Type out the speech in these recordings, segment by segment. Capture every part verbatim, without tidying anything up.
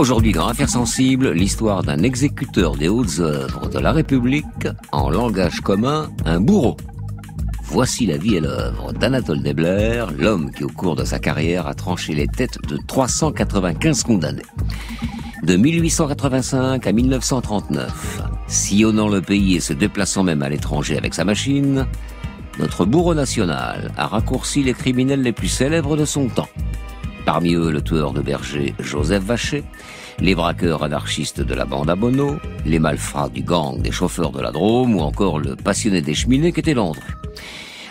Aujourd'hui dans Affaires Sensibles, l'histoire d'un exécuteur des hautes œuvres de la République, en langage commun, un bourreau. Voici la vie et l'œuvre d'Anatole Deibler, l'homme qui au cours de sa carrière a tranché les têtes de trois cent quatre-vingt-quinze condamnés. De mille huit cent quatre-vingt-cinq à mille neuf cent trente-neuf, sillonnant le pays et se déplaçant même à l'étranger avec sa machine, notre bourreau national a raccourci les criminels les plus célèbres de son temps. Parmi eux, le tueur de bergers Joseph Vacher, les braqueurs anarchistes de la Bande à Bonnot, les malfrats du gang des Chauffeurs de la Drôme ou encore le passionné des cheminées qu'était Landru.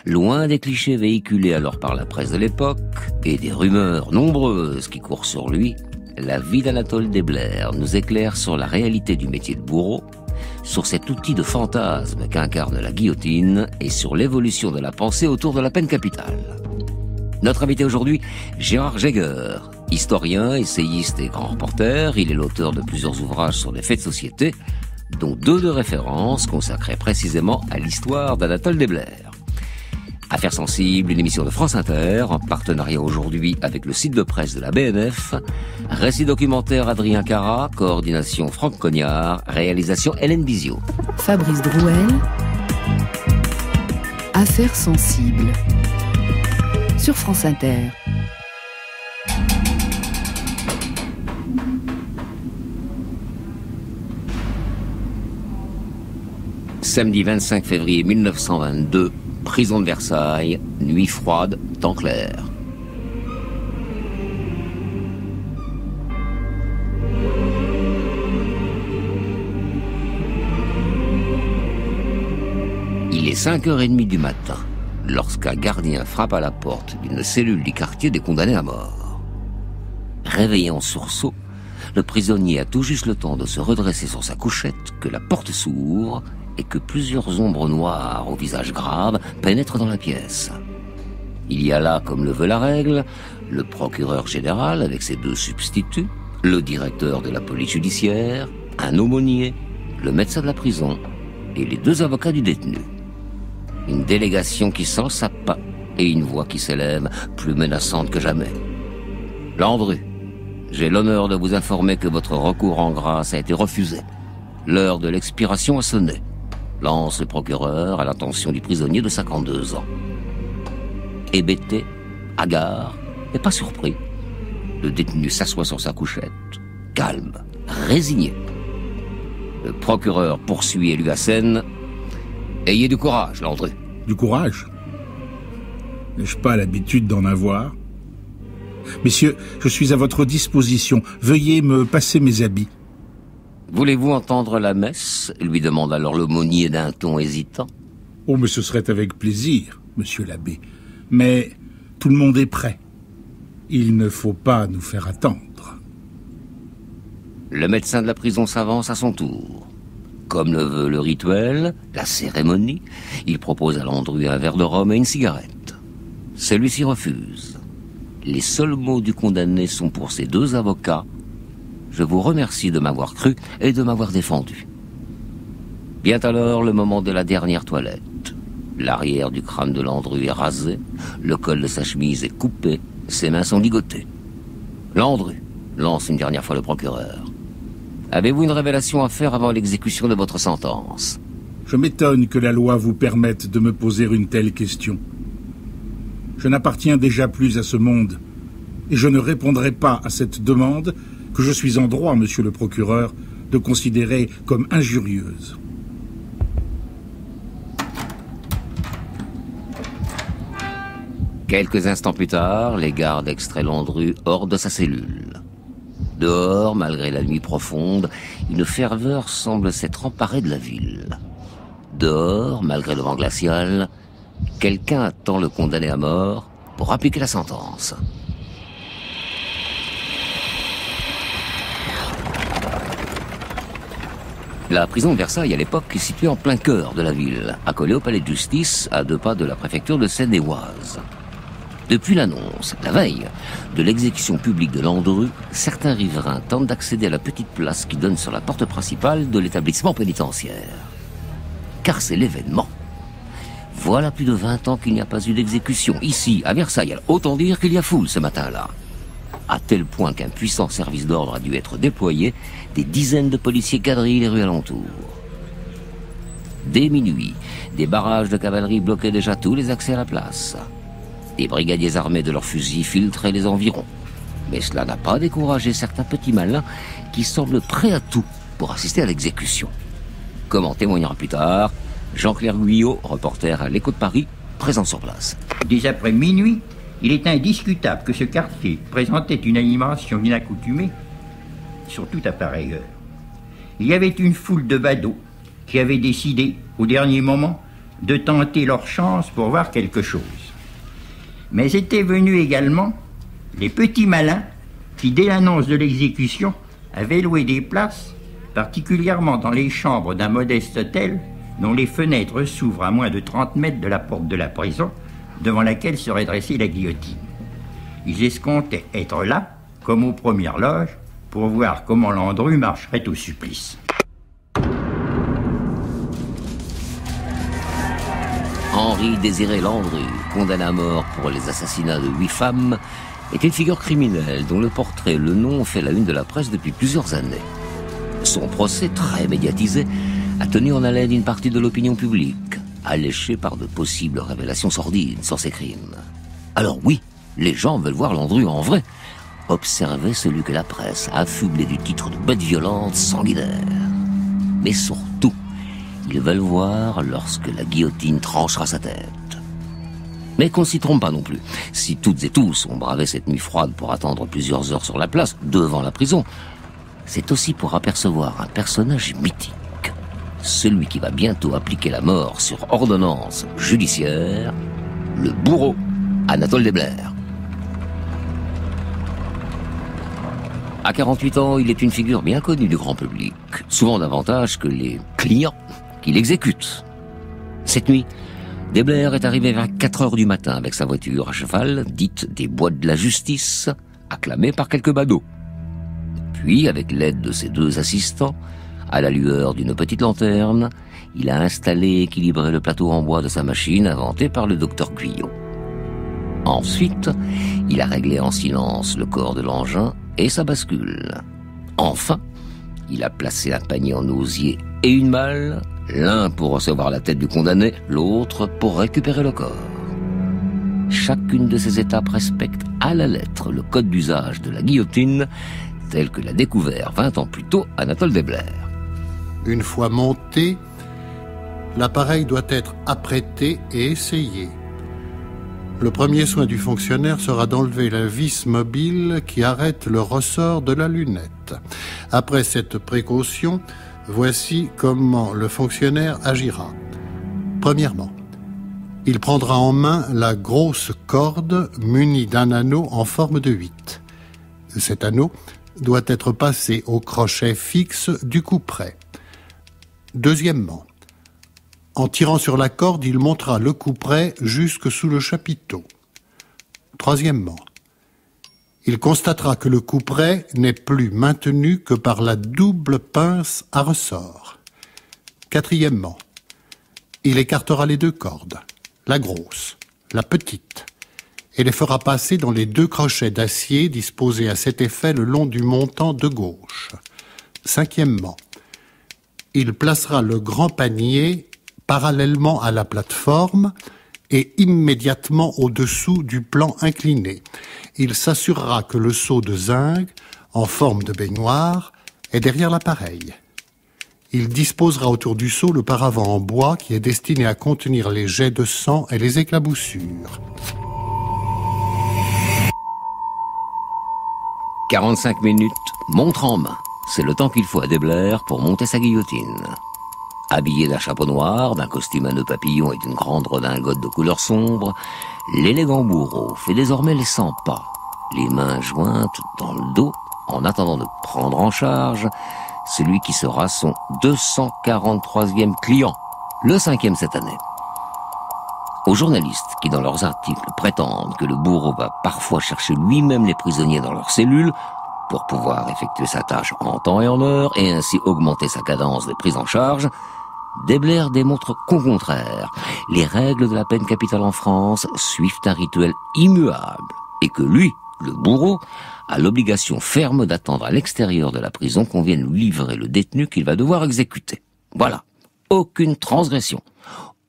Loin des clichés véhiculés alors par la presse de l'époque et des rumeurs nombreuses qui courent sur lui, la vie d'Anatole Deibler nous éclaire sur la réalité du métier de bourreau, sur cet outil de fantasme qu'incarne la guillotine et sur l'évolution de la pensée autour de la peine capitale. Notre invité aujourd'hui, Gérard Jaeger, historien, essayiste et grand reporter. Il est l'auteur de plusieurs ouvrages sur les faits de société, dont deux de référence consacrés précisément à l'histoire d'Anatole Deibler. Affaires sensibles, une émission de France Inter, en partenariat aujourd'hui avec le site de presse de la B N F. Récit documentaire Adrien Carat, coordination Franck Cognard, réalisation Hélène Bizio. Fabrice Drouelle, Affaires sensibles, sur France Inter. Samedi vingt-cinq février mille neuf cent vingt-deux, prison de Versailles, nuit froide, temps clair. Il est cinq heures trente du matin lorsqu'un gardien frappe à la porte d'une cellule du quartier des condamnés à mort. Réveillé en sursaut, le prisonnier a tout juste le temps de se redresser sur sa couchette que la porte s'ouvre et que plusieurs ombres noires au visage grave pénètrent dans la pièce. Il y a là, comme le veut la règle, le procureur général avec ses deux substituts, le directeur de la police judiciaire, un aumônier, le médecin de la prison et les deux avocats du détenu. Une délégation qui sent sa paix et une voix qui s'élève, plus menaçante que jamais. Landru, j'ai l'honneur de vous informer que votre recours en grâce a été refusé. L'heure de l'expiration a sonné. Lance le procureur à l'attention du prisonnier de cinquante-deux ans. Hébété, hagard, mais pas surpris, le détenu s'assoit sur sa couchette, calme, résigné. Le procureur poursuit et lui assène « Ayez du courage, Landru. » Du courage? N'ai-je pas l'habitude d'en avoir? Messieurs, je suis à votre disposition. Veuillez me passer mes habits. « Voulez-vous entendre la messe ?» lui demande alors l'aumônier d'un ton hésitant. « Oh, mais ce serait avec plaisir, monsieur l'abbé. Mais tout le monde est prêt. Il ne faut pas nous faire attendre. » Le médecin de la prison s'avance à son tour. Comme le veut le rituel, la cérémonie, il propose à Landru un verre de rhum et une cigarette. Celui-ci refuse. Les seuls mots du condamné sont pour ses deux avocats « Je vous remercie de m'avoir cru et de m'avoir défendu. » Vient alors le moment de la dernière toilette. L'arrière du crâne de Landru est rasé, le col de sa chemise est coupé, ses mains sont ligotées. « Landru !» lance une dernière fois le procureur. « Avez-vous une révélation à faire avant l'exécution de votre sentence ?»« Je m'étonne que la loi vous permette de me poser une telle question. Je n'appartiens déjà plus à ce monde, et je ne répondrai pas à cette demande que je suis en droit, monsieur le procureur, de considérer comme injurieuse. » Quelques instants plus tard, les gardes extraient Landru hors de sa cellule. Dehors, malgré la nuit profonde, une ferveur semble s'être emparée de la ville. Dehors, malgré le vent glacial, quelqu'un attend le condamné à mort pour appliquer la sentence. La prison de Versailles, à l'époque, est située en plein cœur de la ville, accolée au palais de justice, à deux pas de la préfecture de Seine-et-Oise. Depuis l'annonce, la veille, de l'exécution publique de Landru, certains riverains tentent d'accéder à la petite place qui donne sur la porte principale de l'établissement pénitentiaire. Car c'est l'événement. Voilà plus de vingt ans qu'il n'y a pas eu d'exécution, ici, à Versailles. Alors, autant dire qu'il y a foule ce matin-là. à tel point qu'un puissant service d'ordre a dû être déployé, des dizaines de policiers quadrillent les rues alentour. Dès minuit, des barrages de cavalerie bloquaient déjà tous les accès à la place. Des brigadiers armés de leurs fusils filtraient les environs. Mais cela n'a pas découragé certains petits malins qui semblent prêts à tout pour assister à l'exécution. Comme en témoignera plus tard Jean-Claire Guyot, reporter à l'Écho de Paris, présent sur place. Dès après minuit, il est indiscutable que ce quartier présentait une animation inaccoutumée, surtout à pareille heure. Il y avait une foule de badauds qui avaient décidé, au dernier moment, de tenter leur chance pour voir quelque chose. Mais étaient venus également les petits malins qui, dès l'annonce de l'exécution, avaient loué des places, particulièrement dans les chambres d'un modeste hôtel dont les fenêtres s'ouvrent à moins de trente mètres de la porte de la prison, devant laquelle serait dressée la guillotine. Ils escomptaient être là, comme aux premières loges, pour voir comment Landru marcherait au supplice. Henri-Désiré Landru, condamné à mort pour les assassinats de huit femmes, est une figure criminelle dont le portrait et le nom ont fait la une de la presse depuis plusieurs années. Son procès, très médiatisé, a tenu en haleine une partie de l'opinion publique, alléchée par de possibles révélations sordides sur ses crimes. Alors oui, les gens veulent voir Landru en vrai, observer celui que la presse a affublé du titre de bête violente sanguinaire. Mais surtout, ils veulent voir lorsque la guillotine tranchera sa tête. Mais qu'on s'y trompe pas non plus. Si toutes et tous ont bravé cette nuit froide pour attendre plusieurs heures sur la place, devant la prison, c'est aussi pour apercevoir un personnage mythique. Celui qui va bientôt appliquer la mort sur ordonnance judiciaire, le bourreau Anatole Deibler. À quarante-huit ans, il est une figure bien connue du grand public, souvent davantage que les clients qui l'exécutent. Cette nuit, Deibler est arrivé vers quatre heures du matin avec sa voiture à cheval, dite des bois de la justice, acclamée par quelques badauds. Puis, avec l'aide de ses deux assistants, à la lueur d'une petite lanterne, il a installé et équilibré le plateau en bois de sa machine inventée par le docteur Guyot. Ensuite, il a réglé en silence le corps de l'engin et sa bascule. Enfin, il a placé un panier en osier et une malle, l'un pour recevoir la tête du condamné, l'autre pour récupérer le corps. Chacune de ces étapes respecte à la lettre le code d'usage de la guillotine, tel que l'a découvert vingt ans plus tôt Anatole Deibler. Une fois monté, l'appareil doit être apprêté et essayé. Le premier soin du fonctionnaire sera d'enlever la vis mobile qui arrête le ressort de la lunette. Après cette précaution, voici comment le fonctionnaire agira. Premièrement, il prendra en main la grosse corde munie d'un anneau en forme de huit. Cet anneau doit être passé au crochet fixe du couperet. Deuxièmement, en tirant sur la corde, il montera le couperet jusque sous le chapiteau. Troisièmement, il constatera que le couperet n'est plus maintenu que par la double pince à ressort. Quatrièmement, il écartera les deux cordes, la grosse, la petite, et les fera passer dans les deux crochets d'acier disposés à cet effet le long du montant de gauche. Cinquièmement, il placera le grand panier parallèlement à la plateforme et immédiatement au-dessous du plan incliné. Il s'assurera que le seau de zinc, en forme de baignoire, est derrière l'appareil. Il disposera autour du seau le paravent en bois qui est destiné à contenir les jets de sang et les éclaboussures. quarante-cinq minutes, montre en main. C'est le temps qu'il faut à Deibler pour monter sa guillotine. Habillé d'un chapeau noir, d'un costume à nœuds papillons et d'une grande redingote de couleur sombre, l'élégant bourreau fait désormais les cent pas, les mains jointes dans le dos, en attendant de prendre en charge celui qui sera son deux cent quarante-troisième client, le cinquième cette année. Aux journalistes qui, dans leurs articles, prétendent que le bourreau va parfois chercher lui-même les prisonniers dans leurs cellules pour pouvoir effectuer sa tâche en temps et en heure et ainsi augmenter sa cadence de prise en charge, Deibler démontre qu'au contraire, les règles de la peine capitale en France suivent un rituel immuable et que lui, le bourreau, a l'obligation ferme d'attendre à l'extérieur de la prison qu'on vienne livrer le détenu qu'il va devoir exécuter. Voilà. Aucune transgression.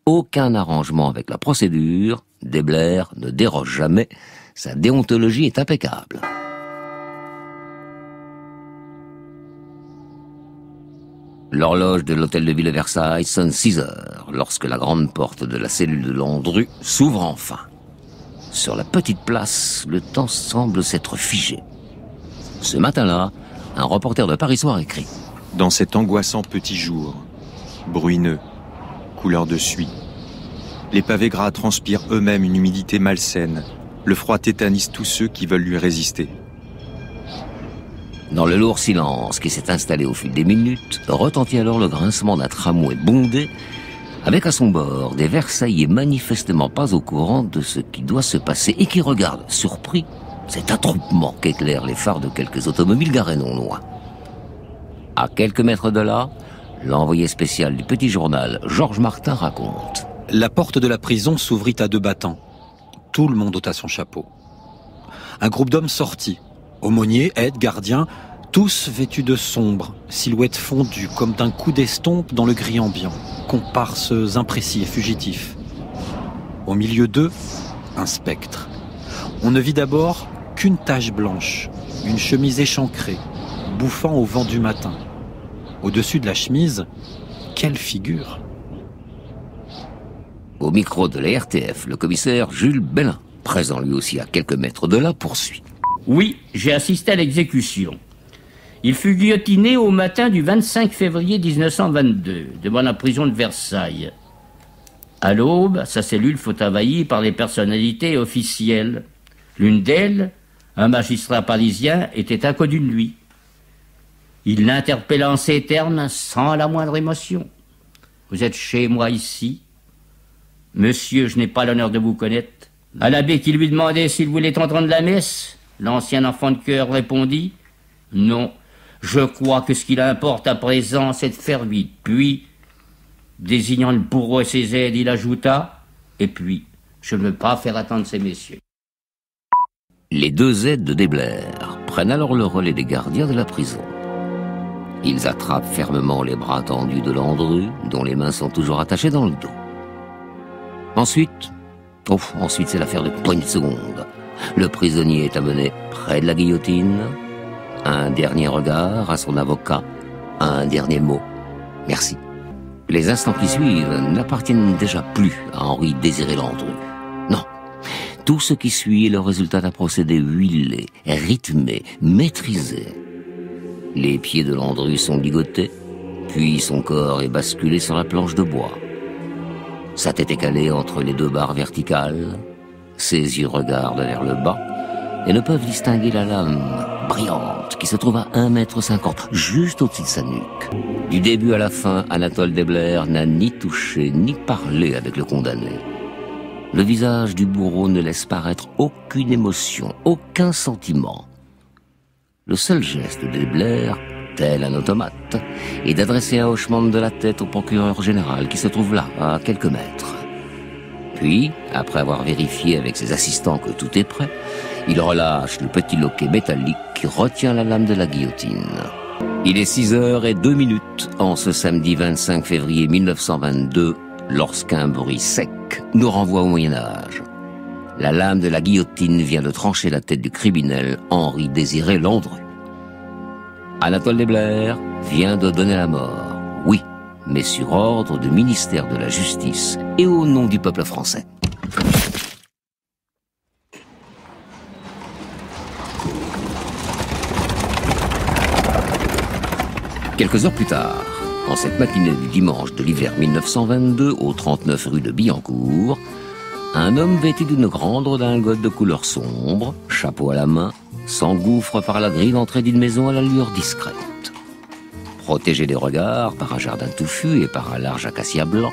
Aucun arrangement avec la procédure. Deibler ne déroge jamais. Sa déontologie est impeccable. L'horloge de l'hôtel de ville de Versailles sonne six heures lorsque la grande porte de la cellule de Landru s'ouvre enfin. Sur la petite place, le temps semble s'être figé. Ce matin-là, un reporter de Paris Soir écrit « Dans cet angoissant petit jour, bruineux, couleur de suie, les pavés gras transpirent eux-mêmes une humidité malsaine, le froid tétanise tous ceux qui veulent lui résister. » Dans le lourd silence qui s'est installé au fil des minutes, retentit alors le grincement d'un tramway bondé, avec à son bord des Versaillais manifestement pas au courant de ce qui doit se passer et qui regardent, surpris, cet attroupement qu'éclairent les phares de quelques automobiles garées non loin. À quelques mètres de là, l'envoyé spécial du Petit Journal, Georges Martin, raconte. La porte de la prison s'ouvrit à deux battants. Tout le monde ôta son chapeau. Un groupe d'hommes sortit. Aumôniers, aides, gardiens, tous vêtus de sombre, silhouettes fondues comme d'un coup d'estompe dans le gris ambiant, comparses imprécis et fugitifs. Au milieu d'eux, un spectre. On ne vit d'abord qu'une tache blanche, une chemise échancrée, bouffant au vent du matin. Au-dessus de la chemise, quelle figure! Au micro de la R T F, le commissaire Jules Bellin, présent lui aussi à quelques mètres de là, poursuit. Oui, j'ai assisté à l'exécution. Il fut guillotiné au matin du vingt-cinq février mille neuf cent vingt-deux, devant la prison de Versailles. À l'aube, sa cellule fut envahie par les personnalités officielles. L'une d'elles, un magistrat parisien, était inconnu de lui. Il l'interpella en ces termes, sans la moindre émotion. « Vous êtes chez moi ici. Monsieur, je n'ai pas l'honneur de vous connaître. » À l'abbé qui lui demandait s'il voulait entendre la messe, l'ancien enfant de cœur répondit « Non, je crois que ce qu'il importe à présent, c'est de faire vite. » Puis, désignant le bourreau et ses aides, il ajouta « Et puis, je ne veux pas faire attendre ces messieurs. » Les deux aides de Deibler prennent alors le relais des gardiens de la prison. Ils attrapent fermement les bras tendus de Landru, dont les mains sont toujours attachées dans le dos. Ensuite, oh, ensuite c'est l'affaire de poignée de seconde. Le prisonnier est amené près de la guillotine. Un dernier regard à son avocat. Un dernier mot. Merci. Les instants qui suivent n'appartiennent déjà plus à Henri-Désiré Landru. Non. Tout ce qui suit est le résultat d'un procédé huilé, rythmé, maîtrisé. Les pieds de Landru sont ligotés, puis son corps est basculé sur la planche de bois. Sa tête est calée entre les deux barres verticales. Ses yeux regardent vers le bas et ne peuvent distinguer la lame brillante qui se trouve à un mètre cinquante, juste au-dessus de sa nuque. Du début à la fin, Anatole Deibler n'a ni touché ni parlé avec le condamné. Le visage du bourreau ne laisse paraître aucune émotion, aucun sentiment. Le seul geste de Deibler, tel un automate, est d'adresser un hochement de la tête au procureur général qui se trouve là, à quelques mètres. Puis, après avoir vérifié avec ses assistants que tout est prêt, il relâche le petit loquet métallique qui retient la lame de la guillotine. Il est six heures et deux minutes en ce samedi vingt-cinq février mille neuf cent vingt-deux, lorsqu'un bruit sec nous renvoie au Moyen-Âge. La lame de la guillotine vient de trancher la tête du criminel Henri-Désiré Landru. Anatole Deibler vient de donner la mort, oui, mais sur ordre du ministère de la Justice et au nom du peuple français. Quelques heures plus tard, en cette matinée du dimanche de l'hiver mille neuf cent vingt-deux, au trente-neuf rue de Billancourt, un homme vêtu d'une grande redingote de couleur sombre, chapeau à la main, s'engouffre par la grille d'entrée d'une maison à l'allure discrète. Protégé des regards par un jardin touffu et par un large acacia blanc,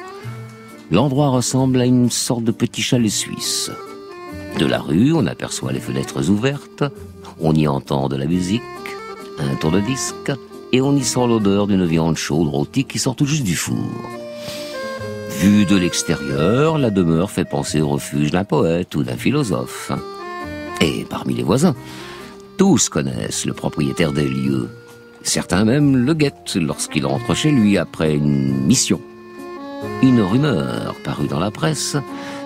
l'endroit ressemble à une sorte de petit chalet suisse. De la rue, on aperçoit les fenêtres ouvertes, on y entend de la musique, un tourne-disque, et on y sent l'odeur d'une viande chaude rôtie qui sort tout juste du four. Vue de l'extérieur, la demeure fait penser au refuge d'un poète ou d'un philosophe. Et parmi les voisins. Tous connaissent le propriétaire des lieux. Certains même le guettent lorsqu'il rentre chez lui après une mission. Une rumeur parue dans la presse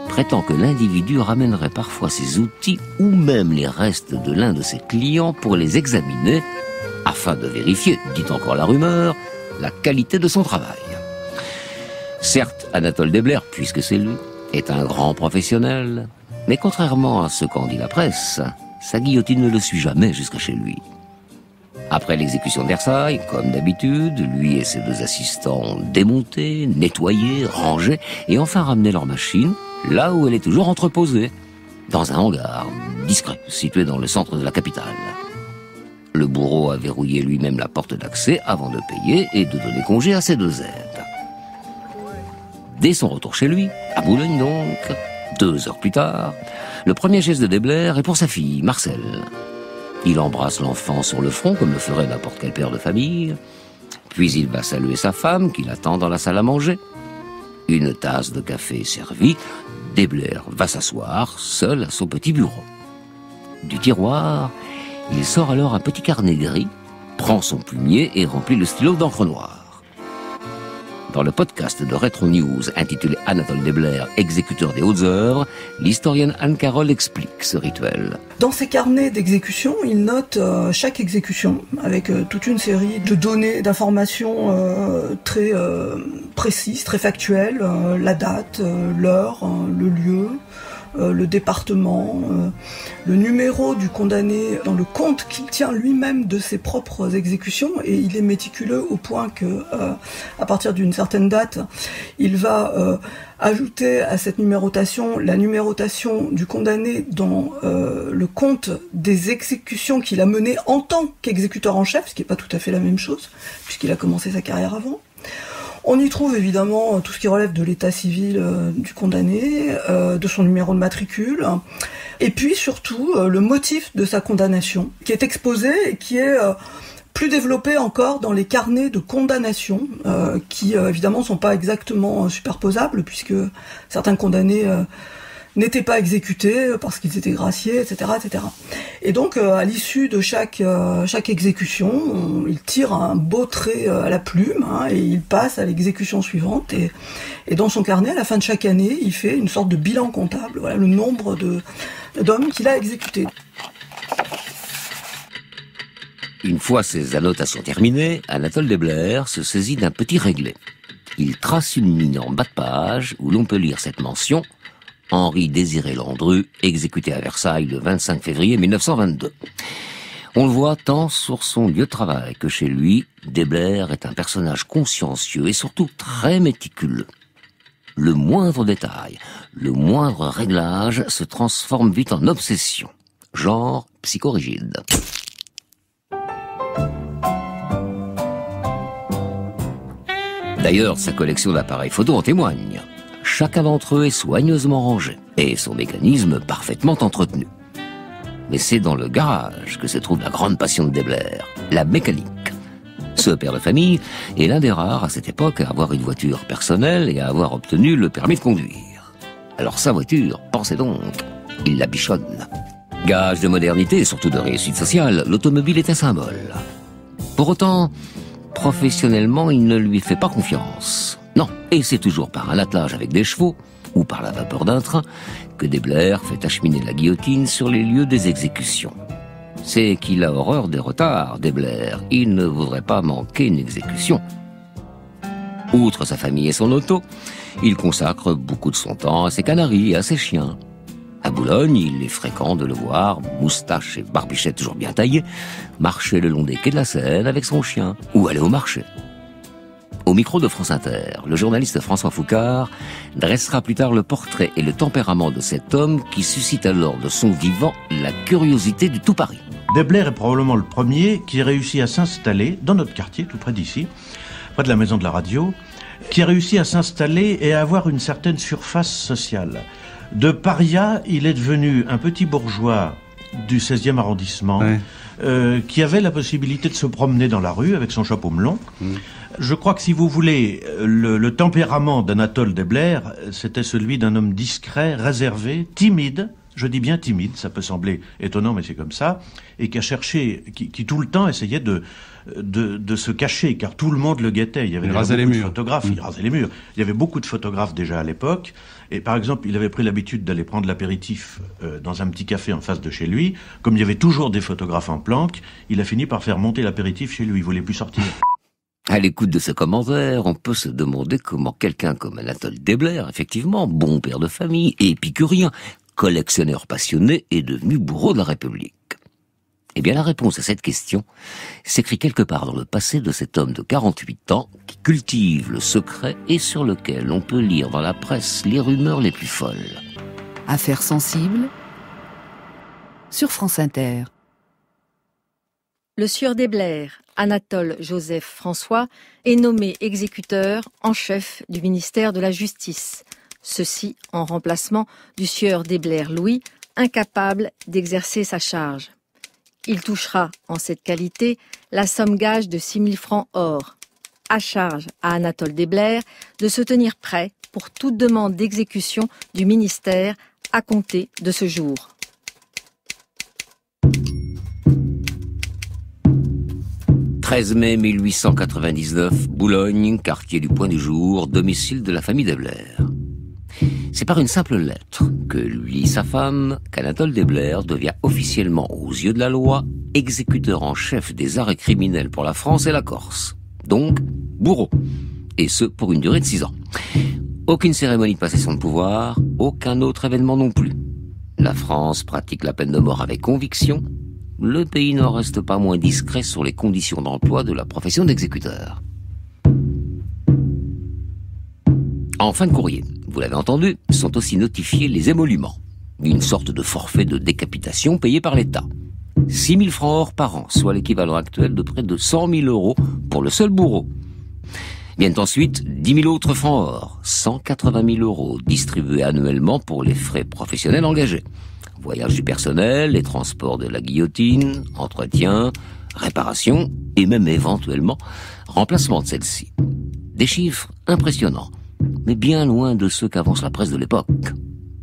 prétend que l'individu ramènerait parfois ses outils ou même les restes de l'un de ses clients pour les examiner afin de vérifier, dit encore la rumeur, la qualité de son travail. Certes, Anatole Deibler, puisque c'est lui, est un grand professionnel, mais contrairement à ce qu'en dit la presse, sa guillotine ne le suit jamais jusqu'à chez lui. Après l'exécution de Versailles, comme d'habitude, lui et ses deux assistants ont démonté, nettoyé, rangé et enfin ramené leur machine, là où elle est toujours entreposée, dans un hangar discret, situé dans le centre de la capitale. Le bourreau a verrouillé lui-même la porte d'accès avant de payer et de donner congé à ses deux aides. Dès son retour chez lui, à Boulogne donc, deux heures plus tard, le premier geste de Deibler est pour sa fille, Marcel. Il embrasse l'enfant sur le front, comme le ferait n'importe quel père de famille. Puis il va saluer sa femme, qui l'attend dans la salle à manger. Une tasse de café est servie. Deibler va s'asseoir, seul à son petit bureau. Du tiroir, il sort alors un petit carnet gris, prend son plumier et remplit le stylo d'encre noire. Dans le podcast de Retro News, intitulé Anatole Deibler, exécuteur des hautes œuvres, l'historienne Anne-Carole explique ce rituel. Dans ses carnets d'exécution, il note euh, chaque exécution, avec euh, toute une série de données, d'informations euh, très euh, précises, très factuelles, euh, la date, euh, l'heure, euh, le lieu... Euh, le département, euh, le numéro du condamné dans le compte qu'il tient lui-même de ses propres exécutions, et il est méticuleux au point que, euh, à partir d'une certaine date, il va euh, ajouter à cette numérotation la numérotation du condamné dans euh, le compte des exécutions qu'il a menées en tant qu'exécuteur en chef, ce qui n'est pas tout à fait la même chose, puisqu'il a commencé sa carrière avant. On y trouve évidemment tout ce qui relève de l'état civil euh, du condamné, euh, de son numéro de matricule, et puis surtout euh, le motif de sa condamnation, qui est exposé et qui est euh, plus développé encore dans les carnets de condamnation, euh, qui euh, évidemment sont pas exactement euh, superposables, puisque certains condamnés euh, n'étaient pas exécutés parce qu'ils étaient graciés, et cetera, et cetera. Et donc, euh, à l'issue de chaque euh, chaque exécution, on, il tire un beau trait euh, à la plume, hein, et il passe à l'exécution suivante. Et, et dans son carnet, à la fin de chaque année, il fait une sorte de bilan comptable. Voilà le nombre de d'hommes qu'il a exécutés. Une fois ces annotations terminées, Anatole Deibler se saisit d'un petit réglé. Il trace une ligne en bas de page où l'on peut lire cette mention. Henri-Désiré Landru, exécuté à Versailles le vingt-cinq février mille neuf cent vingt-deux. On le voit tant sur son lieu de travail que chez lui, Deibler est un personnage consciencieux et surtout très méticuleux. Le moindre détail, le moindre réglage se transforme vite en obsession, genre psychorigide. D'ailleurs, sa collection d'appareils photo en témoigne. Chacun d'entre eux est soigneusement rangé et son mécanisme parfaitement entretenu. Mais c'est dans le garage que se trouve la grande passion de Deibler, la mécanique. Ce père de famille est l'un des rares à cette époque à avoir une voiture personnelle et à avoir obtenu le permis de conduire. Alors sa voiture, pensez donc, il la bichonne. Gage de modernité et surtout de réussite sociale, l'automobile est un symbole. Pour autant, professionnellement, il ne lui fait pas confiance. Non, et c'est toujours par un attelage avec des chevaux, ou par la vapeur d'un train, que Deibler fait acheminer la guillotine sur les lieux des exécutions. C'est qu'il a horreur des retards, Deibler. Il ne voudrait pas manquer une exécution. Outre sa famille et son auto, il consacre beaucoup de son temps à ses canaris et à ses chiens. À Boulogne, il est fréquent de le voir, moustache et barbichette toujours bien taillées, marcher le long des quais de la Seine avec son chien, ou aller au marché. Au micro de France Inter, le journaliste François Foucard dressera plus tard le portrait et le tempérament de cet homme qui suscite alors de son vivant la curiosité de tout Paris. Deibler est probablement le premier qui réussit à s'installer dans notre quartier, tout près d'ici, près de la maison de la radio, qui réussit à s'installer et à avoir une certaine surface sociale. De paria, il est devenu un petit bourgeois du seizième arrondissement, ouais. euh, qui avait la possibilité de se promener dans la rue avec son chapeau melon. Mmh. Je crois que si vous voulez, le, le tempérament d'Anatole Deibler, c'était celui d'un homme discret, réservé, timide, je dis bien timide, ça peut sembler étonnant, mais c'est comme ça, et qui a cherché, qui, qui tout le temps essayait de, de, de se cacher, car tout le monde le guettait. Il y avait il rasait les murs. Photographes, mmh. Il rasait les murs. Il y avait beaucoup de photographes déjà à l'époque, et par exemple, il avait pris l'habitude d'aller prendre l'apéritif euh, dans un petit café en face de chez lui. Comme il y avait toujours des photographes en planque, il a fini par faire monter l'apéritif chez lui, il ne voulait plus sortir. À l'écoute de ce commentaire, on peut se demander comment quelqu'un comme Anatole Deibler, effectivement, bon père de famille, épicurien, collectionneur passionné, est devenu bourreau de la République. Eh bien, la réponse à cette question s'écrit quelque part dans le passé de cet homme de quarante-huit ans qui cultive le secret et sur lequel on peut lire dans la presse les rumeurs les plus folles. Affaires sensibles sur France Inter. Le sieur Deibler, Anatole Joseph François, est nommé exécuteur en chef du ministère de la Justice. Ceci en remplacement du sieur Deibler Louis, incapable d'exercer sa charge. Il touchera, en cette qualité, la somme gage de six mille francs or, à charge à Anatole Deibler de se tenir prêt pour toute demande d'exécution du ministère à compter de ce jour. treize mai mille huit cent quatre-vingt-dix-neuf, Boulogne, quartier du Point du Jour, domicile de la famille Deibler. C'est par une simple lettre que lui lit sa femme qu'Anatole Deibler devient officiellement, aux yeux de la loi, exécuteur en chef des arrêts criminels pour la France et la Corse. Donc, bourreau. Et ce, pour une durée de six ans. Aucune cérémonie de passation de pouvoir, aucun autre événement non plus. La France pratique la peine de mort avec conviction. Le pays n'en reste pas moins discret sur les conditions d'emploi de la profession d'exécuteur. En fin de courrier, vous l'avez entendu, sont aussi notifiés les émoluments, une sorte de forfait de décapitation payé par l'État. six mille francs or par an, soit l'équivalent actuel de près de cent mille euros pour le seul bourreau. Viennent ensuite dix mille autres francs or, cent quatre-vingt mille euros distribués annuellement pour les frais professionnels engagés. Voyage du personnel, les transports de la guillotine, entretien, réparation et même éventuellement remplacement de celle-ci. Des chiffres impressionnants, mais bien loin de ceux qu'avance la presse de l'époque.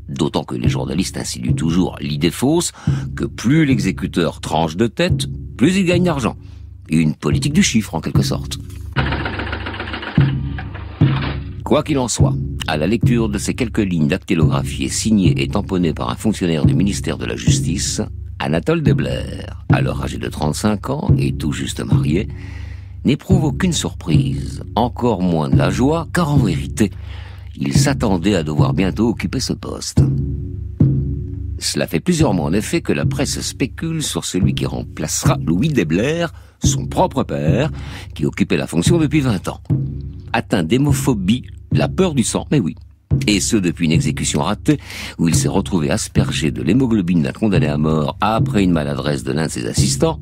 D'autant que les journalistes insinuent toujours l'idée fausse que plus l'exécuteur tranche de tête, plus il gagne d'argent. Une politique du chiffre en quelque sorte. Quoi qu'il en soit, à la lecture de ces quelques lignes dactylographiées, signées et tamponnées par un fonctionnaire du ministère de la Justice, Anatole Deibler, alors âgé de trente-cinq ans et tout juste marié, n'éprouve aucune surprise, encore moins de la joie, car en vérité, il s'attendait à devoir bientôt occuper ce poste. Cela fait plusieurs mois en effet que la presse spécule sur celui qui remplacera Louis Deibler, son propre père, qui occupait la fonction depuis vingt ans. Atteint d'hémophobie, la peur du sang, mais oui. Et ce, depuis une exécution ratée, où il s'est retrouvé aspergé de l'hémoglobine d'un condamné à mort après une maladresse de l'un de ses assistants,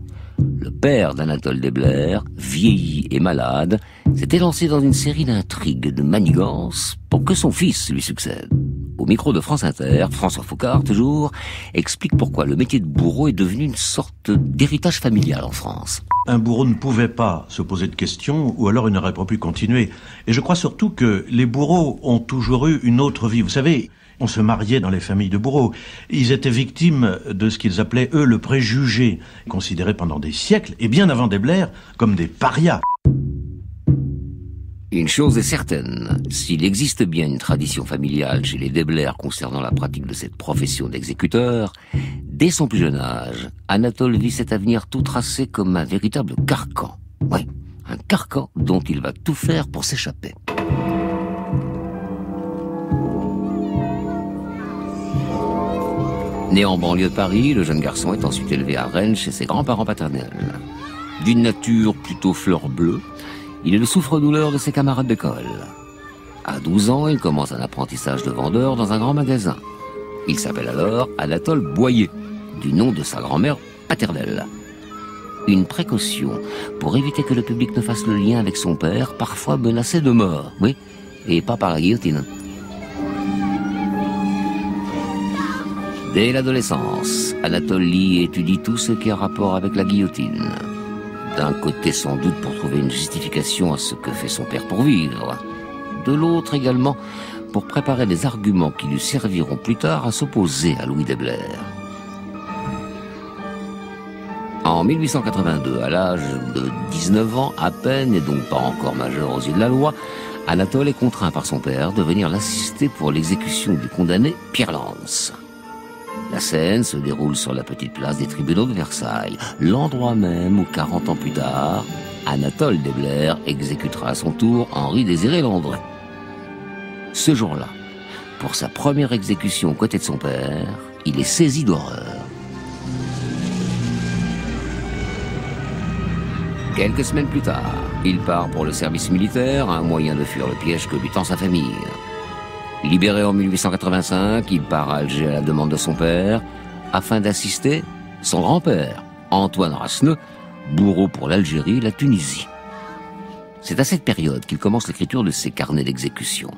le père d'Anatole Deibler, vieilli et malade, s'était lancé dans une série d'intrigues, de manigances, pour que son fils lui succède. Au micro de France Inter, François Foucard, toujours, explique pourquoi le métier de bourreau est devenu une sorte d'héritage familial en France. Un bourreau ne pouvait pas se poser de questions, ou alors il n'aurait pas pu continuer. Et je crois surtout que les bourreaux ont toujours eu une autre vie. Vous savez, on se mariait dans les familles de bourreaux. Ils étaient victimes de ce qu'ils appelaient, eux, le préjugé, considéré pendant des siècles, et bien avant Deibler, comme des parias. Une chose est certaine, s'il existe bien une tradition familiale chez les Deibler concernant la pratique de cette profession d'exécuteur, dès son plus jeune âge, Anatole vit cet avenir tout tracé comme un véritable carcan. Oui, un carcan dont il va tout faire pour s'échapper. Né en banlieue de Paris, le jeune garçon est ensuite élevé à Rennes chez ses grands-parents paternels. D'une nature plutôt fleur bleue, il est le souffre-douleur de ses camarades d'école. À douze ans, il commence un apprentissage de vendeur dans un grand magasin. Il s'appelle alors Anatole Boyer, du nom de sa grand-mère paternelle. Une précaution pour éviter que le public ne fasse le lien avec son père, parfois menacé de mort, oui, et pas par la guillotine. Dès l'adolescence, Anatole lit et étudie tout ce qui a rapport avec la guillotine. D'un côté sans doute pour trouver une justification à ce que fait son père pour vivre, de l'autre également pour préparer les arguments qui lui serviront plus tard à s'opposer à Louis Deibler. En mille huit cent quatre-vingt-deux, à l'âge de dix-neuf ans, à peine et donc pas encore majeur aux yeux de la loi, Anatole est contraint par son père de venir l'assister pour l'exécution du condamné Pierre Lance. La scène se déroule sur la petite place des tribunaux de Versailles, l'endroit même où, quarante ans plus tard, Anatole Deibler exécutera à son tour Henri-Désiré Landru. Ce jour-là, pour sa première exécution aux côtés de son père, il est saisi d'horreur. Quelques semaines plus tard, il part pour le service militaire, un moyen de fuir le piège que lui tend sa famille. Libéré en mille huit cent quatre-vingt-cinq, il part à Alger à la demande de son père, afin d'assister son grand-père, Antoine Rasseneux, bourreau pour l'Algérie et la Tunisie. C'est à cette période qu'il commence l'écriture de ses carnets d'exécution.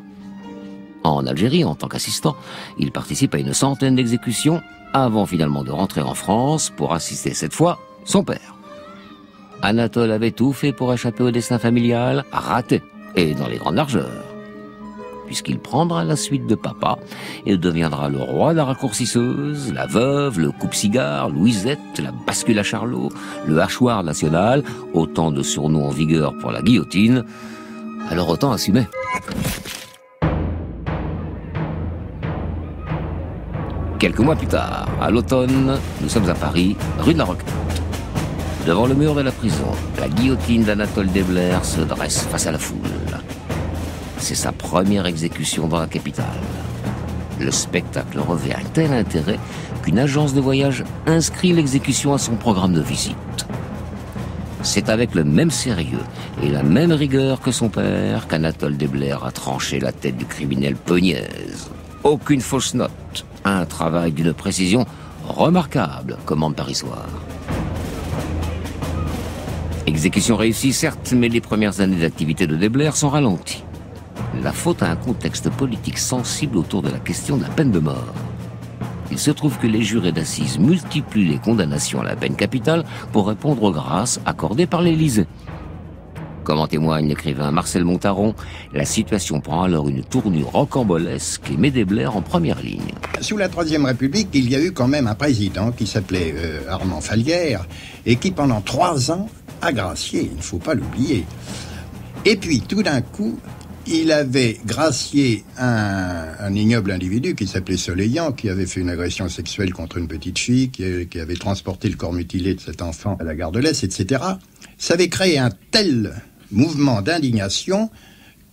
En Algérie, en tant qu'assistant, il participe à une centaine d'exécutions, avant finalement de rentrer en France pour assister cette fois son père. Anatole avait tout fait pour échapper au destin familial, raté, et dans les grandes largeurs, puisqu'il prendra la suite de papa et deviendra le roi de la raccourcisseuse, la veuve, le coupe-cigare, Louisette, la bascule à Charlot, le hachoir national, autant de surnoms en vigueur pour la guillotine, alors autant assumer. Quelques mois plus tard, à l'automne, nous sommes à Paris, rue de la Roquette. Devant le mur de la prison, la guillotine d'Anatole Deibler se dresse face à la foule. C'est sa première exécution dans la capitale. Le spectacle revêt un tel intérêt qu'une agence de voyage inscrit l'exécution à son programme de visite. C'est avec le même sérieux et la même rigueur que son père qu'Anatole Deibler a tranché la tête du criminel Pogniez. Aucune fausse note, un travail d'une précision remarquable, commande Paris Soir. Exécution réussie, certes, mais les premières années d'activité de Deibler sont ralenties. La faute à un contexte politique sensible autour de la question de la peine de mort. Il se trouve que les jurés d'assises multiplient les condamnations à la peine capitale pour répondre aux grâces accordées par l'Élysée. Comme en témoigne l'écrivain Marcel Montaron, la situation prend alors une tournure rocambolesque et met Deibler en première ligne. Sous la Troisième République, il y a eu quand même un président qui s'appelait euh, Armand Falguière et qui pendant trois ans a gracié, il ne faut pas l'oublier. Et puis tout d'un coup, il avait gracié un, un ignoble individu qui s'appelait Soleillant, qui avait fait une agression sexuelle contre une petite fille, qui, qui avait transporté le corps mutilé de cet enfant à la gare de l'Est, et cetera. Ça avait créé un tel mouvement d'indignation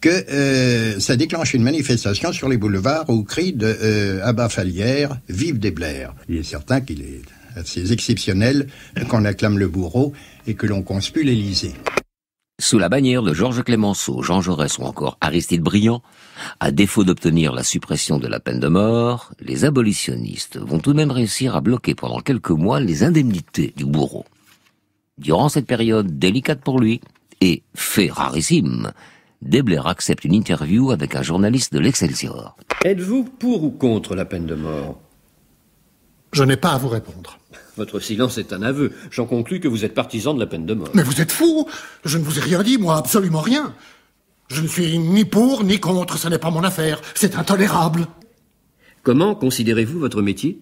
que euh, ça déclenche une manifestation sur les boulevards au cri de euh, « À bas Falguière, vive Deibler ». Il est certain qu'il est assez exceptionnel qu'on acclame le bourreau et que l'on conspue l'Élysée. Sous la bannière de Georges Clemenceau, Jean Jaurès ou encore Aristide Briand, à défaut d'obtenir la suppression de la peine de mort, les abolitionnistes vont tout de même réussir à bloquer pendant quelques mois les indemnités du bourreau. Durant cette période délicate pour lui, et fait rarissime, Deibler accepte une interview avec un journaliste de l'Excelsior. Êtes-vous pour ou contre la peine de mort? Je n'ai pas à vous répondre. Votre silence est un aveu. J'en conclus que vous êtes partisan de la peine de mort. Mais vous êtes fou! Je ne vous ai rien dit, moi, absolument rien. Je ne suis ni pour ni contre, ce n'est pas mon affaire. C'est intolérable. Comment considérez-vous votre métier?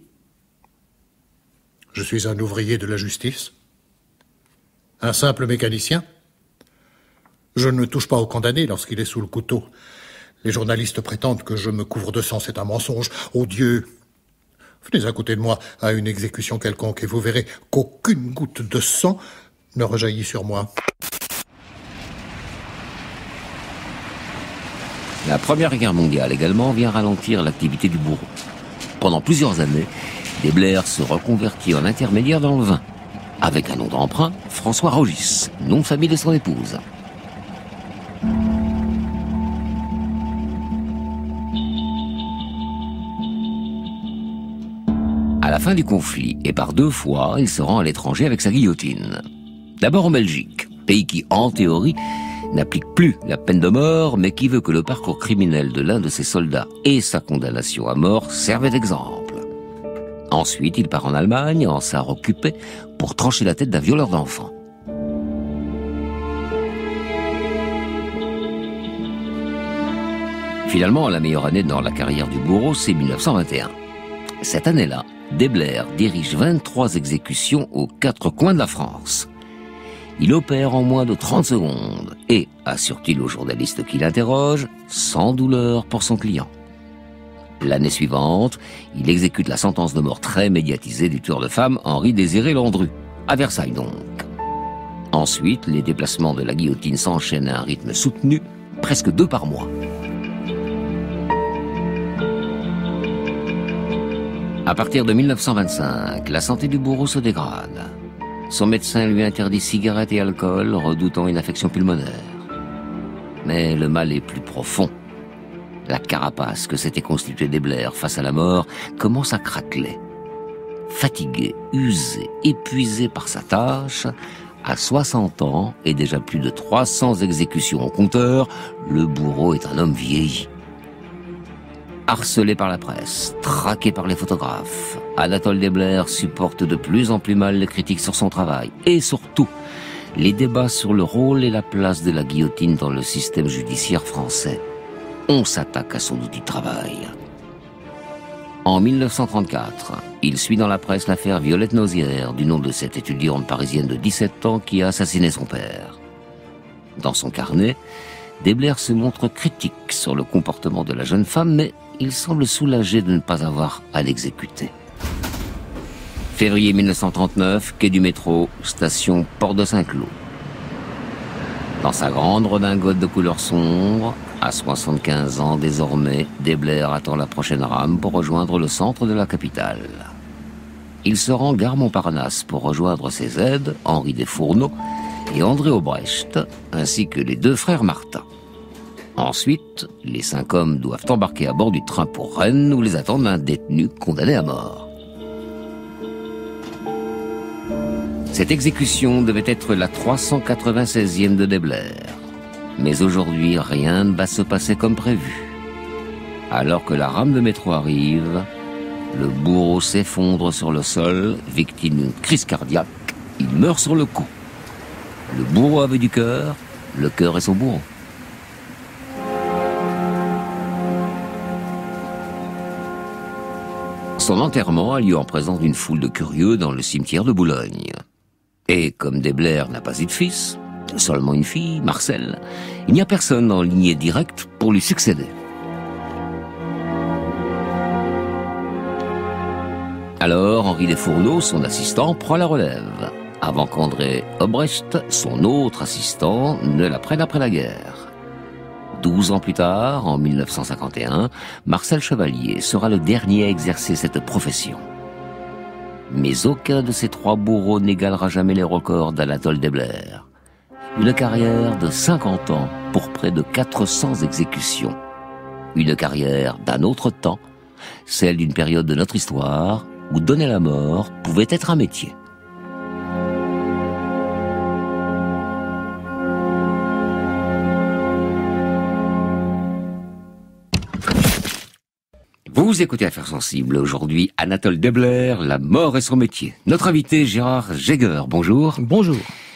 Je suis un ouvrier de la justice. Un simple mécanicien. Je ne touche pas au condamné lorsqu'il est sous le couteau. Les journalistes prétendent que je me couvre de sang, c'est un mensonge odieux. Venez à côté de moi à une exécution quelconque et vous verrez qu'aucune goutte de sang ne rejaillit sur moi. La Première Guerre mondiale également vient ralentir l'activité du bourreau. Pendant plusieurs années, Deibler se reconvertit en intermédiaire dans le vin, avec un nom d'emprunt, François Rogis, nom de famille de son épouse. À la fin du conflit, et par deux fois, il se rend à l'étranger avec sa guillotine. D'abord en Belgique, pays qui, en théorie, n'applique plus la peine de mort, mais qui veut que le parcours criminel de l'un de ses soldats et sa condamnation à mort servaient d'exemple. Ensuite, il part en Allemagne, en Sarre occupée, pour trancher la tête d'un violeur d'enfants. Finalement, la meilleure année dans la carrière du bourreau, c'est mille neuf cent vingt et un. Cette année-là, Deibler dirige vingt-trois exécutions aux quatre coins de la France. Il opère en moins de trente secondes et, assure-t-il aux journalistes qui l'interrogent, sans douleur pour son client. L'année suivante, il exécute la sentence de mort très médiatisée du tueur de femmes Henri-Désiré Landru, à Versailles donc. Ensuite, les déplacements de la guillotine s'enchaînent à un rythme soutenu, presque deux par mois. À partir de mille neuf cent vingt-cinq, la santé du bourreau se dégrade. Son médecin lui interdit cigarettes et alcool, redoutant une affection pulmonaire. Mais le mal est plus profond. La carapace que s'était constituée Deibler face à la mort commence à craqueler. Fatigué, usé, épuisé par sa tâche, à soixante ans et déjà plus de trois cents exécutions au compteur, le bourreau est un homme vieilli. Harcelé par la presse, traqué par les photographes, Anatole Deibler supporte de plus en plus mal les critiques sur son travail et surtout les débats sur le rôle et la place de la guillotine dans le système judiciaire français. On s'attaque à son outil de travail. En mille neuf cent trente-quatre, il suit dans la presse l'affaire Violette Nozière, du nom de cette étudiante parisienne de dix-sept ans qui a assassiné son père. Dans son carnet, Deibler se montre critique sur le comportement de la jeune femme, mais il semble soulagé de ne pas avoir à l'exécuter. Février mille neuf cent trente-neuf, quai du métro, station Porte de Saint-Cloud. Dans sa grande redingote de couleur sombre, à soixante-quinze ans désormais, Deibler attend la prochaine rame pour rejoindre le centre de la capitale. Il se rend gare Montparnasse pour rejoindre ses aides, Henri Desfourneaux et André Aubrecht, ainsi que les deux frères Martin. Ensuite, les cinq hommes doivent embarquer à bord du train pour Rennes où les attendent un détenu condamné à mort. Cette exécution devait être la trois cent quatre-vingt-seizième de Deibler. Mais aujourd'hui, rien ne va se passer comme prévu. Alors que la rame de métro arrive, le bourreau s'effondre sur le sol, victime d'une crise cardiaque. Il meurt sur le coup. Le bourreau avait du cœur, le cœur est son bourreau. Son enterrement a lieu en présence d'une foule de curieux dans le cimetière de Boulogne. Et comme Deibler n'a pas eu de fils, seulement une fille, Marcel, il n'y a personne en lignée directe pour lui succéder. Alors Henri Desfourneaux, son assistant, prend la relève, avant qu'André Aubrecht, son autre assistant, ne la prenne après la guerre. douze ans plus tard, en mille neuf cent cinquante et un, Marcel Chevalier sera le dernier à exercer cette profession. Mais aucun de ces trois bourreaux n'égalera jamais les records d'Anatole Deibler. Une carrière de cinquante ans pour près de quatre cents exécutions. Une carrière d'un autre temps, celle d'une période de notre histoire où donner la mort pouvait être un métier. Vous écoutez Affaires Sensibles, aujourd'hui Anatole Deibler, la mort et son métier. Notre invité Gérard Jaeger, bonjour. Bonjour.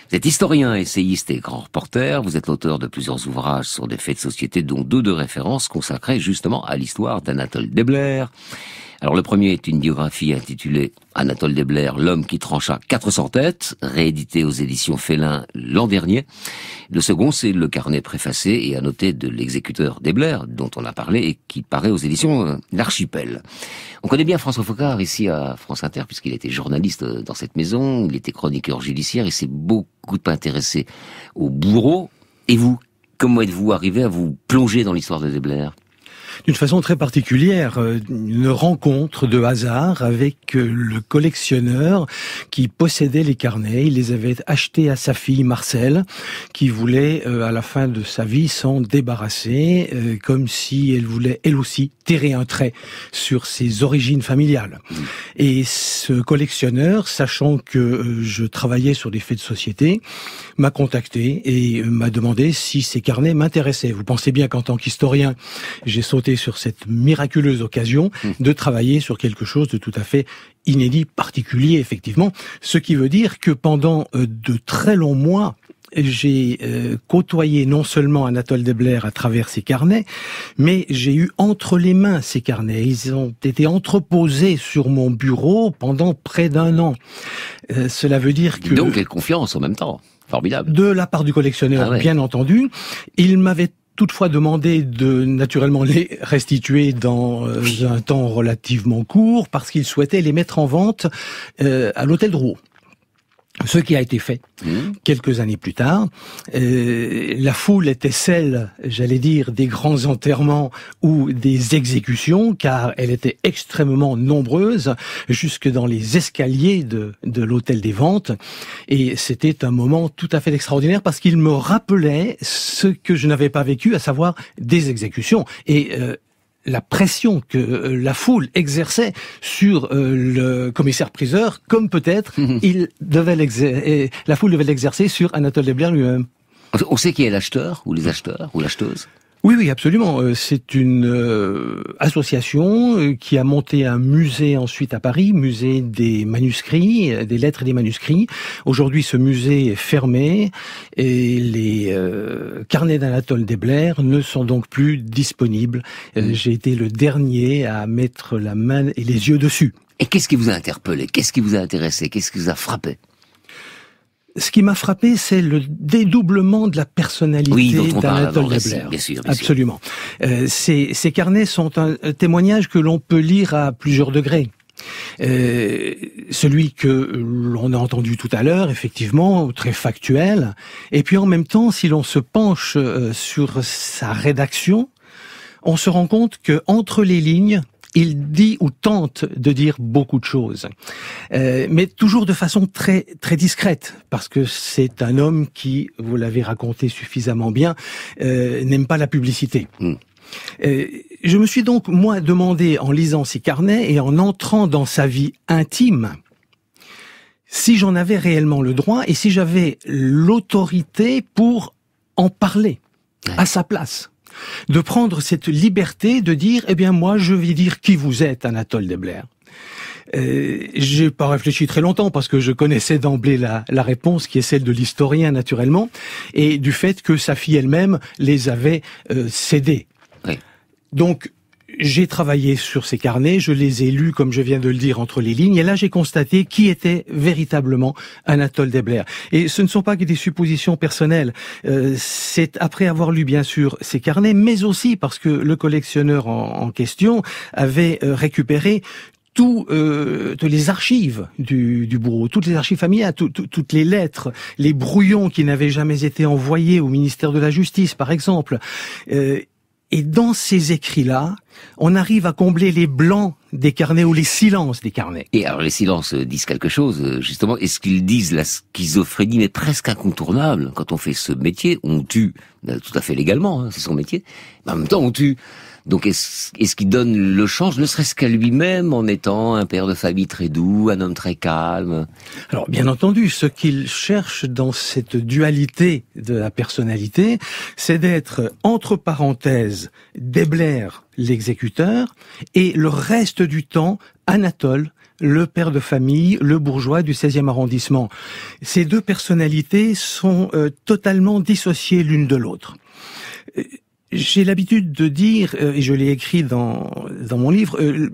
Vous êtes historien, essayiste et grand reporter, vous êtes l'auteur de plusieurs ouvrages sur des faits de société, dont deux de référence consacrés justement à l'histoire d'Anatole Deibler. Alors le premier est une biographie intitulée « Anatole Deibler, l'homme qui trancha quatre cents têtes », réédité aux éditions Félin l'an dernier. Le second, c'est le carnet préfacé et annoté de l'exécuteur Deibler, dont on a parlé et qui paraît aux éditions L'Archipel. On connaît bien François Faucard ici à France Inter, puisqu'il était journaliste dans cette maison, il était chroniqueur judiciaire, il s'est beaucoup intéressé au bourreau. Et vous, comment êtes-vous arrivé à vous plonger dans l'histoire de Deibler ? D'une façon très particulière, une rencontre de hasard avec le collectionneur qui possédait les carnets. Il les avait achetés à sa fille Marcel, qui voulait à la fin de sa vie s'en débarrasser, comme si elle voulait elle aussi tirer un trait sur ses origines familiales. Et ce collectionneur, sachant que je travaillais sur des faits de société, m'a contacté et m'a demandé si ces carnets m'intéressaient. Vous pensez bien qu'en tant qu'historien, j'ai sauté sur cette miraculeuse occasion de travailler sur quelque chose de tout à fait inédit, particulier, effectivement. Ce qui veut dire que pendant de très longs mois, j'ai euh, côtoyé non seulement Anatole Deibler à travers ses carnets, mais j'ai eu entre les mains ses carnets. Ils ont été entreposés sur mon bureau pendant près d'un an. Euh, cela veut dire que... Donc, les confiances en même temps. Formidable. De la part du collectionneur, ah ouais. bien entendu. Il m'avait toutefois demandé de naturellement les restituer dans un temps relativement court, parce qu'il souhaitait les mettre en vente euh, à l'hôtel Drouot. Ce qui a été fait mmh. quelques années plus tard. Euh, la foule était celle, j'allais dire, des grands enterrements ou des exécutions, car elle était extrêmement nombreuse, jusque dans les escaliers de, de l'hôtel des ventes. Et c'était un moment tout à fait extraordinaire, parce qu'il me rappelait ce que je n'avais pas vécu, à savoir des exécutions. Et euh, la pression que euh, la foule exerçait sur euh, le commissaire-priseur, comme peut-être il devait l'exercer, la foule devait l'exercer sur Anatole Deibler lui-même. On sait qui est l'acheteur, ou les acheteurs, ou l'acheteuse? Oui, oui, absolument. C'est une euh, association qui a monté un musée ensuite à Paris, musée des manuscrits, des lettres et des manuscrits. Aujourd'hui, ce musée est fermé et les euh, carnets d'Anatole Deibler ne sont donc plus disponibles. Euh, j'ai été le dernier à mettre la main et les yeux dessus. Et qu'est-ce qui vous a interpellé? Qu'est-ce qui vous a intéressé? Qu'est-ce qui vous a frappé? Ce qui m'a frappé, c'est le dédoublement de la personnalité oui, d'Anatole Deibler. Bien sûr, bien Absolument. Sûr. Euh, ces, ces carnets sont un témoignage que l'on peut lire à plusieurs degrés. Euh, celui que l'on a entendu tout à l'heure, effectivement, très factuel. Et puis en même temps, si l'on se penche sur sa rédaction, on se rend compte que entre les lignes, il dit ou tente de dire beaucoup de choses, euh, mais toujours de façon très très discrète, parce que c'est un homme qui, vous l'avez raconté suffisamment bien, euh, n'aime pas la publicité. Mmh. Euh, je me suis donc, moi, demandé, en lisant ses carnets et en entrant dans sa vie intime, si j'en avais réellement le droit et si j'avais l'autorité pour en parler ouais. à sa place. De prendre cette liberté de dire, eh bien moi je vais dire qui vous êtes, Anatole Deibler. Euh, j'ai pas réfléchi très longtemps, parce que je connaissais d'emblée la, la réponse, qui est celle de l'historien naturellement, et du fait que sa fille elle-même les avait euh, cédés. Oui. Donc j'ai travaillé sur ces carnets, je les ai lus, comme je viens de le dire, entre les lignes, et là j'ai constaté qui était véritablement Anatole Deibler. Et ce ne sont pas que des suppositions personnelles, euh, c'est après avoir lu bien sûr ces carnets, mais aussi parce que le collectionneur en, en question avait récupéré toutes euh, les archives du, du bourreau, toutes les archives familiales, tout, tout, toutes les lettres, les brouillons qui n'avaient jamais été envoyés au ministère de la Justice par exemple. Euh, Et dans ces écrits-là, on arrive à combler les blancs des carnets ou les silences des carnets. Et alors les silences disent quelque chose, justement. Est-ce qu'ils disent la schizophrénie, mais presque incontournable? Quand on fait ce métier, on tue, tout à fait légalement, hein, c'est son métier, mais en même temps on tue. Donc est-ce, est-ce qu'il donne le change, ne serait-ce qu'à lui-même, en étant un père de famille très doux, un homme très calme? Alors bien entendu, ce qu'il cherche dans cette dualité de la personnalité, c'est d'être, entre parenthèses, Deibler, l'exécuteur, et le reste du temps, Anatole, le père de famille, le bourgeois du seizième arrondissement. Ces deux personnalités sont euh, totalement dissociées l'une de l'autre. Euh, J'ai l'habitude de dire, euh, et je l'ai écrit dans dans mon livre, euh,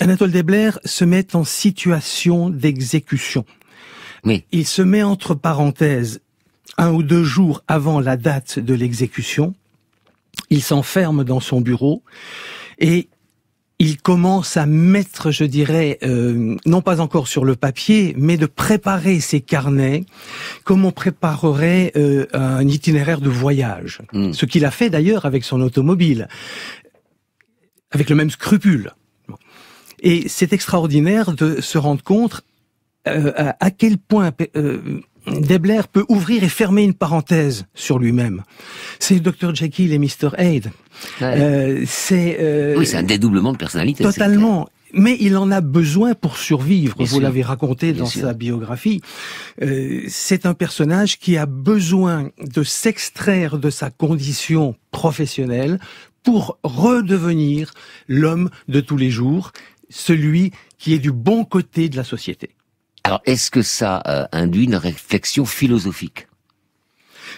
Anatole Deibler se met en situation d'exécution. Oui. Il se met entre parenthèses un ou deux jours avant la date de l'exécution. Il s'enferme dans son bureau et il commence à mettre, je dirais, euh, non pas encore sur le papier, mais de préparer ses carnets comme on préparerait euh, un itinéraire de voyage. Mmh. Ce qu'il a fait d'ailleurs avec son automobile, avec le même scrupule. Et c'est extraordinaire de se rendre compte euh, à quel point... Euh, Deibler peut ouvrir et fermer une parenthèse sur lui-même. C'est docteur Jekyll et mister Hyde. Ouais. Euh, c'est euh, oui, c'est un dédoublement de personnalité. Totalement. Mais il en a besoin pour survivre. Bien Vous l'avez raconté Bien dans sûr. sa biographie. Euh, c'est un personnage qui a besoin de s'extraire de sa condition professionnelle pour redevenir l'homme de tous les jours, celui qui est du bon côté de la société. Alors, est-ce que ça euh, induit une réflexion philosophique?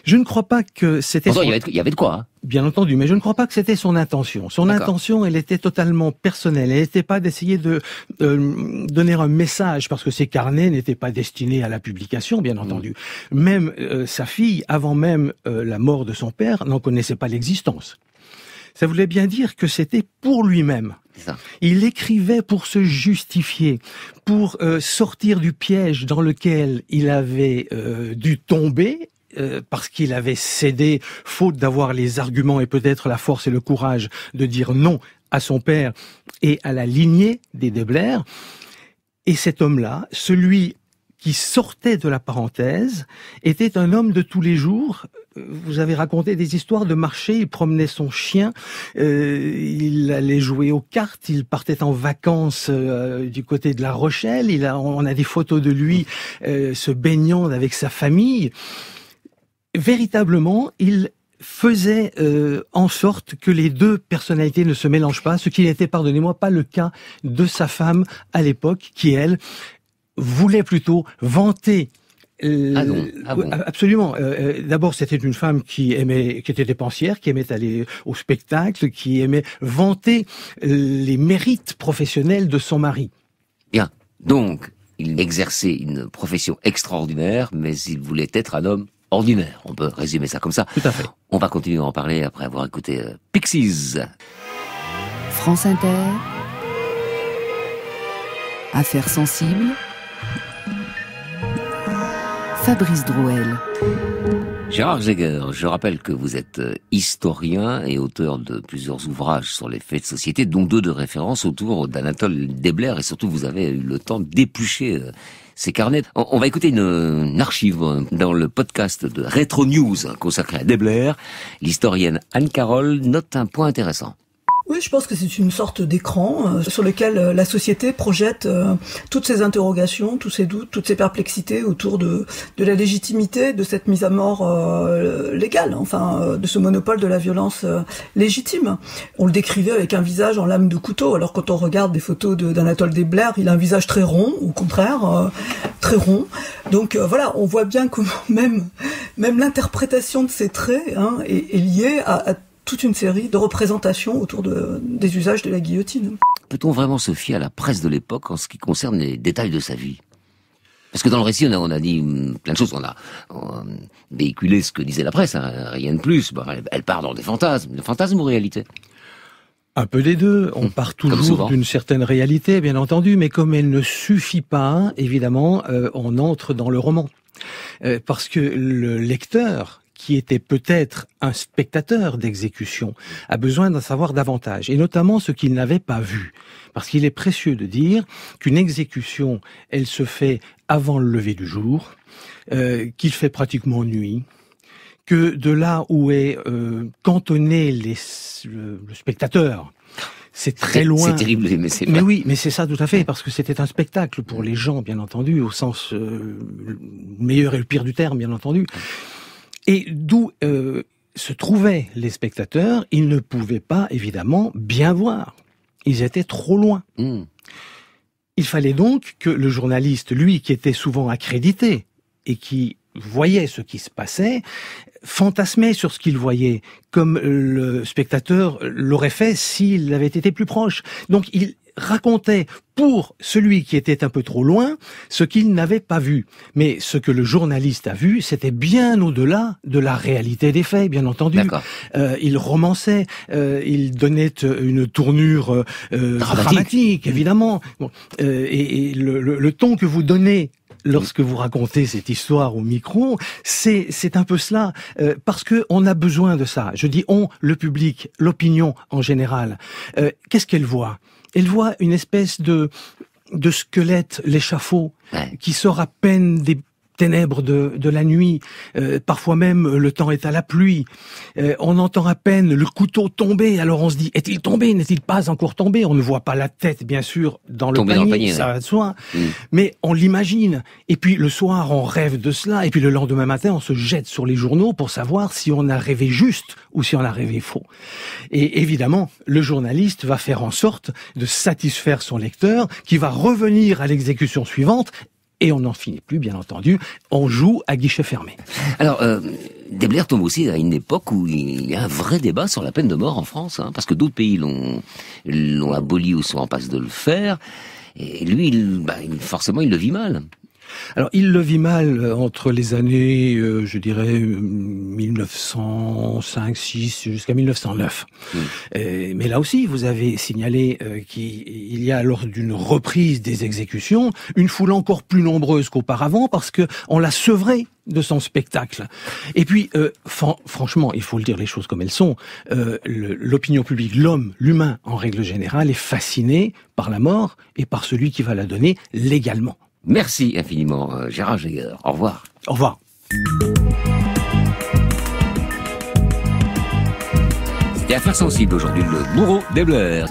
Je ne crois pas que c'était... Son... Il, y avait de... il y avait de quoi hein. Bien entendu, mais je ne crois pas que c'était son intention. Son intention, elle était totalement personnelle. Elle n'était pas d'essayer de euh, donner un message, parce que ses carnets n'étaient pas destinés à la publication, bien entendu. Mmh. Même euh, sa fille, avant même euh, la mort de son père, n'en connaissait pas l'existence. Ça voulait bien dire que c'était pour lui-même. Ça. Il écrivait pour se justifier, pour euh, sortir du piège dans lequel il avait euh, dû tomber, euh, parce qu'il avait cédé, faute d'avoir les arguments et peut-être la force et le courage de dire non à son père et à la lignée des Deibler. Et cet homme-là, celui qui sortait de la parenthèse, était un homme de tous les jours. Vous avez raconté des histoires de marché, il promenait son chien, euh, il allait jouer aux cartes, il partait en vacances euh, du côté de La Rochelle, il a, on a des photos de lui euh, se baignant avec sa famille. Véritablement, il faisait euh, en sorte que les deux personnalités ne se mélangent pas, ce qui n'était, pardonnez-moi, pas le cas de sa femme à l'époque, qui, elle, voulait plutôt vanter. Euh, ah non, ah bon. Absolument. Euh, D'abord, c'était une femme qui aimait, qui était dépensière, qui aimait aller au spectacle, qui aimait vanter les mérites professionnels de son mari. Bien. Donc, il exerçait une profession extraordinaire, mais il voulait être un homme ordinaire. On peut résumer ça comme ça. Tout à fait. On va continuer à en parler après avoir écouté euh, Pixies. France Inter. Affaires sensibles. Fabrice Drouelle. Gérard Jaeger, je rappelle que vous êtes historien et auteur de plusieurs ouvrages sur les faits de société, dont deux de référence autour d'Anatole Deibler, et surtout vous avez eu le temps d'éplucher ces carnets. On va écouter une, une archive dans le podcast de Retro News consacré à Deibler. L'historienne Anne Carole note un point intéressant. Oui, je pense que c'est une sorte d'écran euh, sur lequel euh, la société projette euh, toutes ses interrogations, tous ses doutes, toutes ses perplexités autour de, de la légitimité de cette mise à mort euh, légale, enfin euh, de ce monopole de la violence euh, légitime. On le décrivait avec un visage en lame de couteau, alors quand on regarde des photos d'Anatole de, Deibler, il a un visage très rond, au contraire, euh, très rond. Donc euh, voilà, on voit bien comment même, même l'interprétation de ses traits hein, est, est liée à, à toute une série de représentations autour de, des usages de la guillotine. Peut-on vraiment se fier à la presse de l'époque en ce qui concerne les détails de sa vie ? Parce que dans le récit, on a, on a dit plein de choses, on a, on a véhiculé ce que disait la presse, hein, rien de plus. Bah, elle part dans des fantasmes, des fantasmes ou réalité ? Un peu des deux. On part toujours d'une certaine réalité, bien entendu, mais comme elle ne suffit pas, évidemment, euh, on entre dans le roman. Euh, parce que le lecteur, qui était peut-être un spectateur d'exécution, a besoin d'en savoir davantage, et notamment ce qu'il n'avait pas vu. Parce qu'il est précieux de dire qu'une exécution, elle se fait avant le lever du jour, euh, qu'il fait pratiquement nuit, que de là où est euh, cantonné les, euh, le spectateur, c'est très loin. C'est terrible, mais c'est Mais oui, mais c'est ça tout à fait, parce que c'était un spectacle pour les gens, bien entendu, au sens euh, meilleur et le pire du terme, bien entendu. Et d'où euh, se trouvaient les spectateurs, ils ne pouvaient pas, évidemment, bien voir. Ils étaient trop loin. Mmh. Il fallait donc que le journaliste, lui, qui était souvent accrédité et qui voyait ce qui se passait, fantasmait sur ce qu'il voyait, comme le spectateur l'aurait fait s'il avait été plus proche. Donc, il racontait pour celui qui était un peu trop loin ce qu'il n'avait pas vu. Mais ce que le journaliste a vu, c'était bien au-delà de la réalité des faits, bien entendu. Euh, il romançait, euh, il donnait une tournure euh, dramatique. dramatique, évidemment. Bon, euh, et, et le, le, le ton que vous donnez lorsque vous racontez cette histoire au micro, c'est c'est un peu cela, euh, parce que on a besoin de ça. Je dis on, le public, l'opinion en général. Euh, Qu'est-ce qu'elle voit ? Elle voit une espèce de, de squelette, l'échafaud, ouais, qui sort à peine des ténèbres de, de la nuit. Euh, parfois même, le temps est à la pluie. Euh, on entend à peine le couteau tomber. Alors on se dit, est-il tombé? N'est-il pas encore tombé? On ne voit pas la tête, bien sûr, dans le panier, dans le panier, ça va de soi. Mmh. Mais on l'imagine. Et puis le soir, on rêve de cela. Et puis le lendemain matin, on se jette sur les journaux pour savoir si on a rêvé juste ou si on a rêvé faux. Et évidemment, le journaliste va faire en sorte de satisfaire son lecteur, qui va revenir à l'exécution suivante et on n'en finit plus, bien entendu. On joue à guichet fermé. Alors, euh, Deibler tombe aussi à une époque où il y a un vrai débat sur la peine de mort en France, hein, parce que d'autres pays l'ont aboli ou sont en passe de le faire, et lui, il, bah, il, forcément, il le vit mal. Alors, il le vit mal entre les années, euh, je dirais, mille neuf cent cinq, six, jusqu'à mille neuf cent neuf. Mmh. Euh, mais là aussi, vous avez signalé euh, qu'il y a, lors d'une reprise des exécutions, une foule encore plus nombreuse qu'auparavant, parce que on l'a sevrée de son spectacle. Et puis, euh, fran franchement, il faut le dire les choses comme elles sont, euh, l'opinion publique, l'homme, l'humain, en règle générale, est fasciné par la mort et par celui qui va la donner légalement. Merci infiniment, euh, Gérard Jaeger. Au revoir. Au revoir. C'était Affaires Sensibles, aujourd'hui le bourreau Deibler.